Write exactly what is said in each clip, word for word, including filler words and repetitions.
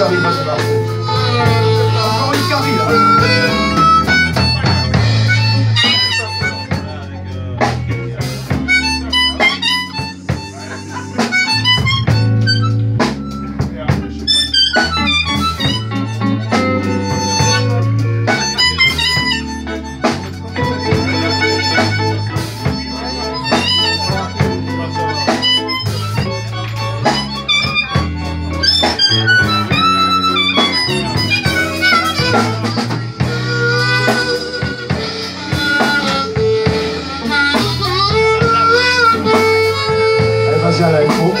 qui arrive à se barrer. Encore une qui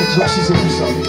exorcise c'est plus simple.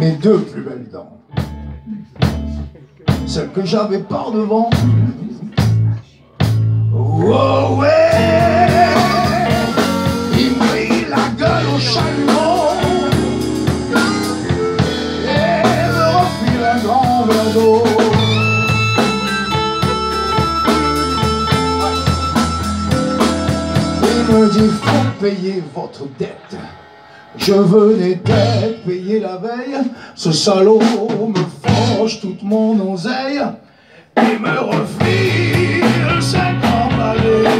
Mes deux plus belles dents, celles que j'avais par devant, oh ouais, il brille la gueule au chalumeau, et me refile un grand verre d'eau. Il me dit faut payer votre dette. Je venais d'être payé la veille, ce salaud me forge toute mon oseille et me refile cette emballée.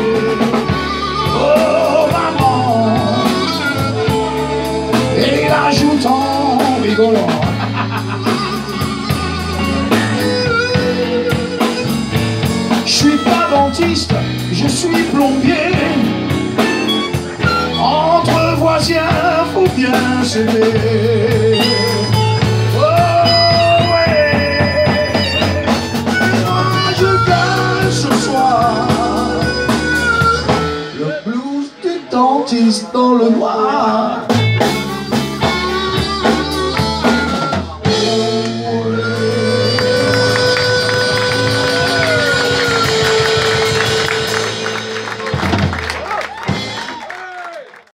Oh maman, et il ajoute en rigolant. Je suis pas dentiste, je suis plombier. Entre voisins, faut bien s'aimer. Oh ouais, moi je gagne ce soir le blues du dentiste. résistant le noir.